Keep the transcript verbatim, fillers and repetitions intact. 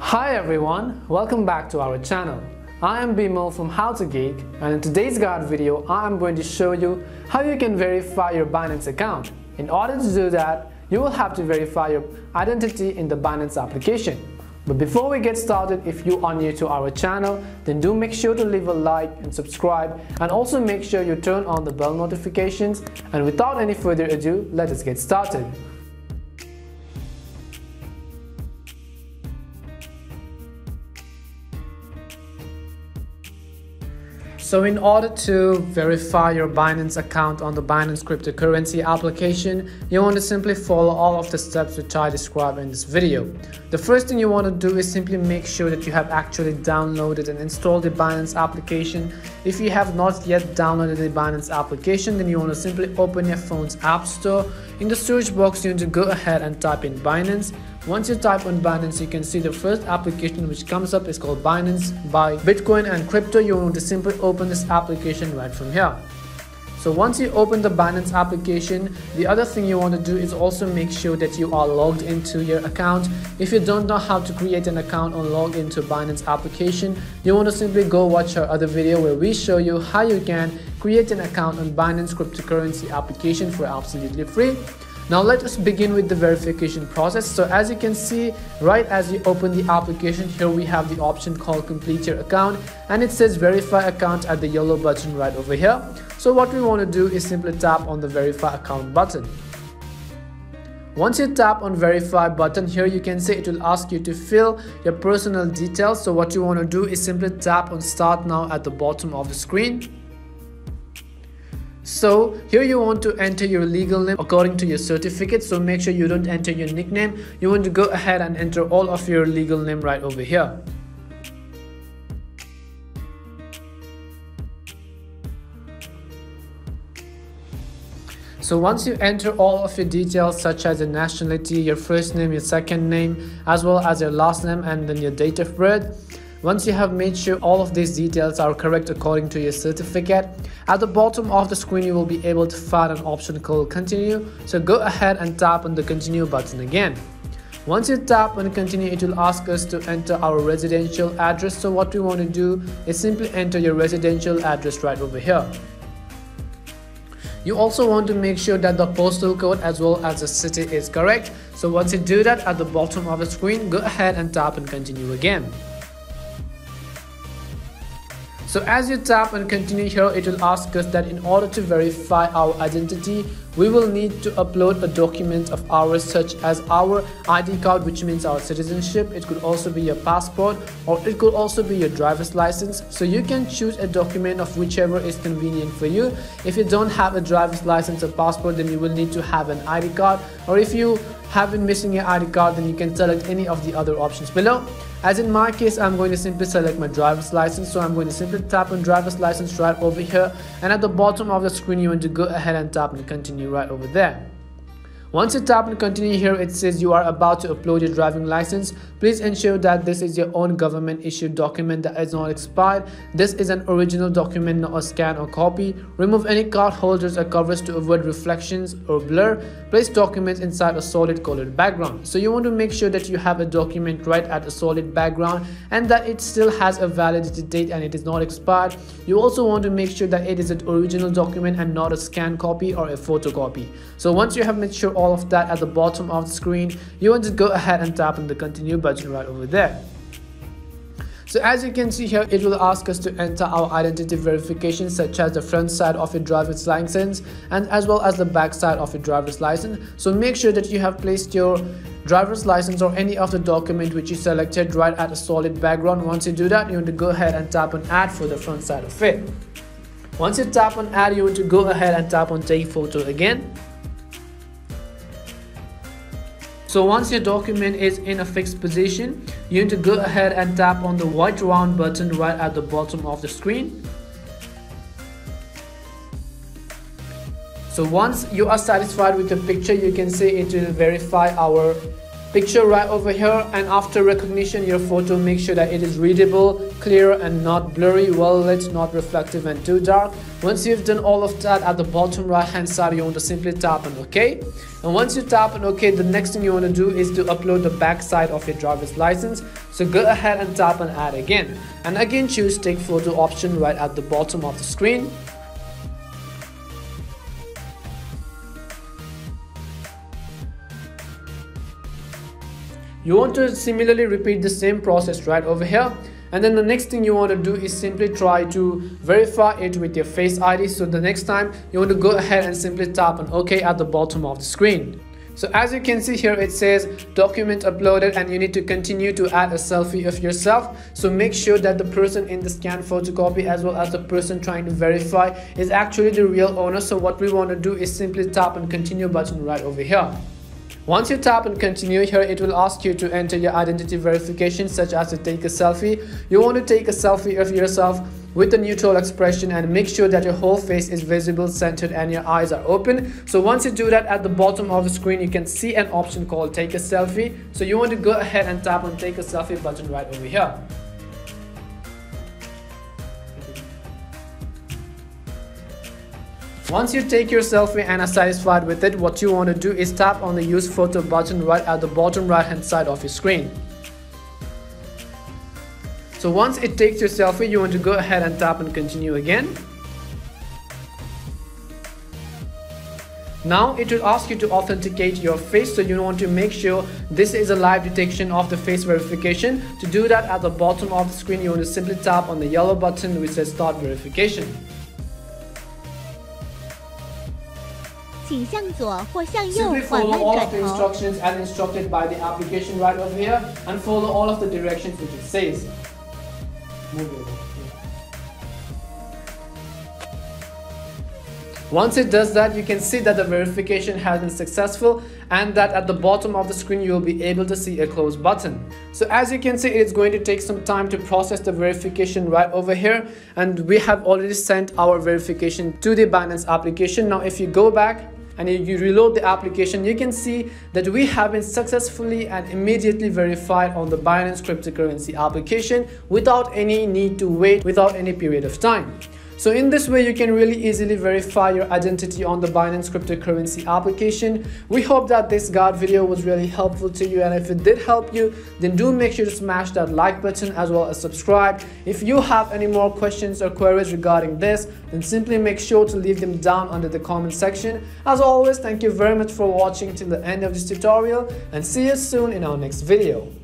Hi everyone, welcome back to our channel. I am Bimal from How to Geek, and in today's guide video I am going to show you how you can verify your Binance account. In order to do that, you will have to verify your identity in the Binance application. But before we get started, if you are new to our channel, then do make sure to leave a like and subscribe, and also make sure you turn on the bell notifications. And without any further ado, let us get started. So in order to verify your Binance account on the Binance cryptocurrency application, you want to simply follow all of the steps which I described in this video. The first thing you want to do is simply make sure that you have actually downloaded and installed the Binance application. If you have not yet downloaded the Binance application, then you want to simply open your phone's app store. In the search box, you need to go ahead and type in Binance. Once you type on Binance, you can see the first application which comes up is called Binance Buy Bitcoin and Crypto. You want to simply open this application right from here. So once you open the Binance application, the other thing you want to do is also make sure that you are logged into your account. If you don't know how to create an account or log into Binance application, you want to simply go watch our other video where we show you how you can create an account on Binance cryptocurrency application for absolutely free. Now let us begin with the verification process. So as you can see, right as you open the application, here we have the option called complete your account, and it says verify account at the yellow button right over here. So what we want to do is simply tap on the verify account button. Once you tap on verify button, here you can see it will ask you to fill your personal details. So what you want to do is simply tap on start now at the bottom of the screen. So here you want to enter your legal name according to your certificate, so make sure you don't enter your nickname. You want to go ahead and enter all of your legal name right over here. So once you enter all of your details such as your nationality, your first name, your second name, as well as your last name, and then your date of birth. Once you have made sure all of these details are correct according to your certificate, at the bottom of the screen you will be able to find an option called continue. So go ahead and tap on the continue button again. Once you tap on continue, it will ask us to enter our residential address. So what we want to do is simply enter your residential address right over here. You also want to make sure that the postal code as well as the city is correct. So once you do that, at the bottom of the screen, go ahead and tap on continue again. So as you tap and continue here, it will ask us that in order to verify our identity, we will need to upload a document of ours such as our I D card, which means our citizenship. It could also be your passport, or it could also be your driver's license. So you can choose a document of whichever is convenient for you. If you don't have a driver's license or passport, then you will need to have an I D card, or if you have been missing your I D card, then you can select any of the other options below. As in my case, I'm going to simply select my driver's license. So I'm going to simply tap on driver's license right over here, and at the bottom of the screen you want to go ahead and tap on continue right over there. Once you tap on continue here, it says you are about to upload your driving license. Please ensure that this is your own government issued document that is not expired. This is an original document, not a scan or copy. Remove any card holders or covers to avoid reflections or blur. Place documents inside a solid colored background. So you want to make sure that you have a document right at a solid background and that it still has a validity date and it is not expired. You also want to make sure that it is an original document and not a scan copy or a photocopy. So once you have made sure all of that, at the bottom of the screen you want to go ahead and tap on the continue button right over there. So as you can see here, it will ask us to enter our identity verification such as the front side of your driver's license and as well as the back side of your driver's license. So make sure that you have placed your driver's license or any of the document which you selected right at a solid background. Once you do that, you want to go ahead and tap on add for the front side of it. Once you tap on add, you want to go ahead and tap on take photo again. So once your document is in a fixed position, you need to go ahead and tap on the white round button right at the bottom of the screen. So once you are satisfied with the picture, you can see it will verify our picture right over here, and after recognition your photo, make sure that it is readable, clear and not blurry, well lit, not reflective and too dark. Once you've done all of that, at the bottom right hand side you want to simply tap on OK. And once you tap on OK, the next thing you want to do is to upload the back side of your driver's license. So go ahead and tap on add again, and again choose take photo option right at the bottom of the screen. You want to similarly repeat the same process right over here, and then the next thing you want to do is simply try to verify it with your Face I D. So the next time you want to go ahead and simply tap on OK at the bottom of the screen. So as you can see here, it says document uploaded, and you need to continue to add a selfie of yourself. So make sure that the person in the scanned photocopy as well as the person trying to verify is actually the real owner. So what we want to do is simply tap on continue button right over here. Once you tap and continue here, it will ask you to enter your identity verification, such as to take a selfie. You want to take a selfie of yourself with a neutral expression and make sure that your whole face is visible, centered and your eyes are open. So once you do that, at the bottom of the screen you can see an option called take a selfie. So you want to go ahead and tap on take a selfie button right over here. Once you take your selfie and are satisfied with it, what you want to do is tap on the use photo button right at the bottom right hand side of your screen. So once it takes your selfie, you want to go ahead and tap and continue again. Now it will ask you to authenticate your face, so you want to make sure this is a live detection of the face verification. To do that, at the bottom of the screen you want to simply tap on the yellow button which says start verification. Simply follow all of the instructions as instructed by the application right over here, and follow all of the directions which it says. Once it does that, you can see that the verification has been successful, and that at the bottom of the screen you will be able to see a close button. So as you can see, it's going to take some time to process the verification right over here, and we have already sent our verification to the Binance application. Now if you go back and you reload the application, you can see that we have been successfully and immediately verified on the Binance cryptocurrency application without any need to wait, without any period of time. So in this way, you can really easily verify your identity on the Binance cryptocurrency application. We hope that this guide video was really helpful to you, and if it did help you, then do make sure to smash that like button as well as subscribe. If you have any more questions or queries regarding this, then simply make sure to leave them down under the comment section. As always, thank you very much for watching till the end of this tutorial, and see you soon in our next video.